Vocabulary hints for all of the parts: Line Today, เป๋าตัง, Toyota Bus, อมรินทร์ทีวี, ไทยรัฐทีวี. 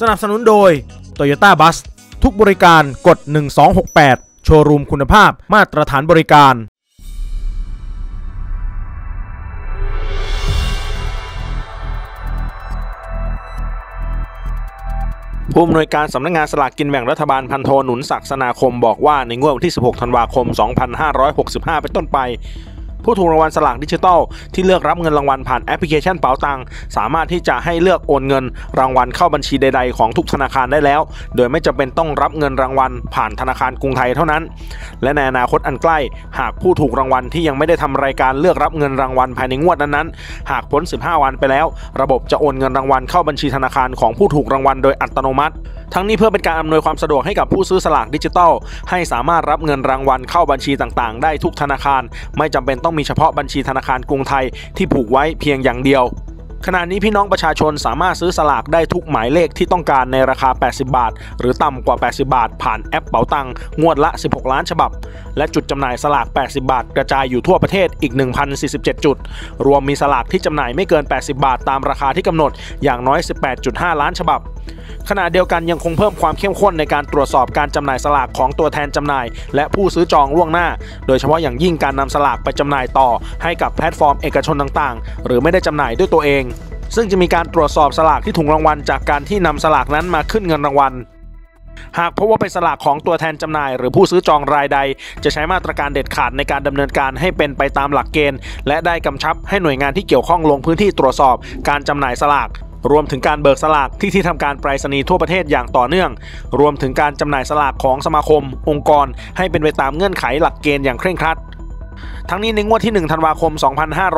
สนับสนุนโดย Toyota Bus ทุกบริการกด1268โชว์รูมคุณภาพมาตรฐานบริการผู้อำนวยการสำนักงานสลากกินแบ่งรัฐบาลพันโทหนุนศักดิ์ สนาคมบอกว่าในงวดวันที่16ธันวาคม2565เป็นต้นไปผู้ถูกรางวัลสลากดิจิทัลที่เลือกรับเงินรางวัลผ่านแอปพลิเคชันเป๋าตังสามารถที่จะให้เลือกโอนเงินรางวัลเข้าบัญชีใดๆของทุกธนาคารได้แล้วโดยไม่จำเป็นต้องรับเงินรางวัลผ่านธนาคารกรุงไทยเท่านั้นและในอนาคตอันใกล้หากผู้ถูกรางวัลที่ยังไม่ได้ทำรายการเลือกรับเงินรางวัลภายในงวดนั้นๆหากพ้น15วันไปแล้วระบบจะโอนเงินรางวัลเข้าบัญชีธนาคารของผู้ถูกรางวัลโดยอัตโนมัติทั้งนี้เพื่อเป็นการอำนวยความสะดวกให้กับผู้ซื้อสลากดิจิทัลให้สามารถรับเงินรางวัลเข้าบัญชีต่างๆได้ทุกธนาคารไม่จำเป็นต้องมีเฉพาะบัญชีธนาคารกรุงไทยที่ผูกไว้เพียงอย่างเดียวขณะนี้พี่น้องประชาชนสามารถซื้อสลากได้ทุกหมายเลขที่ต้องการในราคา80บาทหรือต่ำกว่า80บาทผ่านแอปเป๋าตังงวดละ16ล้านฉบับและจุดจำหน่ายสลาก80บาทกระจายอยู่ทั่วประเทศอีก 1,047 จุดรวมมีสลากที่จำหน่ายไม่เกิน80บาทตามราคาที่กำหนดอย่างน้อย 18.5 ล้านฉบับขณะเดียวกันยังคงเพิ่มความเข้มข้นในการตรวจสอบการจำหน่ายสลากของตัวแทนจำหน่ายและผู้ซื้อจองล่วงหน้าโดยเฉพาะอย่างยิ่งการนำสลากไปจำหน่ายต่อให้กับแพลตฟอร์มเอกชนต่างๆหรือไม่ได้จำหน่ายด้วยตัวเองซึ่งจะมีการตรวจสอบสลากที่ถูกรางวัลจากการที่นำสลากนั้นมาขึ้นเงินรางวัลหากพบว่าเป็นสลากของตัวแทนจำหน่ายหรือผู้ซื้อจองรายใดจะใช้มาตรการเด็ดขาดในการดำเนินการให้เป็นไปตามหลักเกณฑ์และได้กำชับให้หน่วยงานที่เกี่ยวข้องลงพื้นที่ตรวจสอบการจำหน่ายสลากรวมถึงการเบิกสลากที่ทำการไปรษณีย์ทั่วประเทศอย่างต่อเนื่องรวมถึงการจำหน่ายสลากของสมาคมองค์กรให้เป็นไปตามเงื่อนไขหลักเกณฑ์อย่างเคร่งครัดทั้งนี้ในงวดที่1ธันวาคม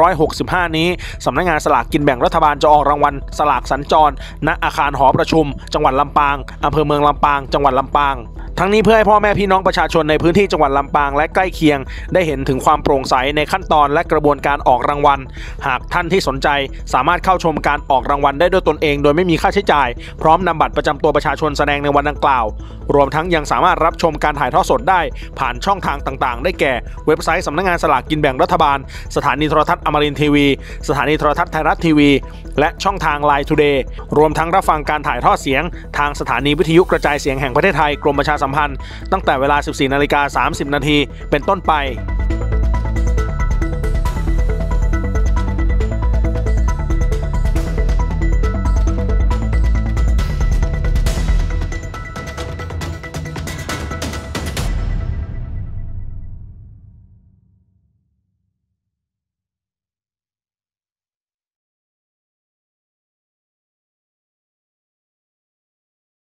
2565นี้สำนักงานสลากกินแบ่งรัฐบาลจะออกรางวัลสลากสัญจรณอาคารหอประชุมจังหวัดลำปางอำเภอเมืองลำปางจังหวัดลำปางทั้งนี้เพื่อให้พ่อแม่พี่น้องประชาชนในพื้นที่จังหวัดลำปางและใกล้เคียงได้เห็นถึงความโปร่งใสในขั้นตอนและกระบวนการออกรางวัลหากท่านที่สนใจสามารถเข้าชมการออกรางวัลได้ด้วยตนเองโดยไม่มีค่าใช้จ่ายพร้อมนำบัตรประจำตัวประชาชนแสดงในวันดังกล่าวรวมทั้งยังสามารถรับชมการถ่ายทอดสดได้ผ่านช่องทางต่างๆได้แก่เว็บไซต์สำนักงานสลากกินแบ่งรัฐบาลสถานีโทรทัศน์อมรินทร์ทีวีสถานีโทรทัศน์ไทยรัฐทีวีและช่องทาง Line Today รวมทั้งรับฟังการถ่ายทอดเสียงทางสถานีวิทยุกระจายเสียงแห่งประเทศไทยกรมประชาสัมพันธ์ตั้งแต่เวลา 14:30 น.เป็นต้นไป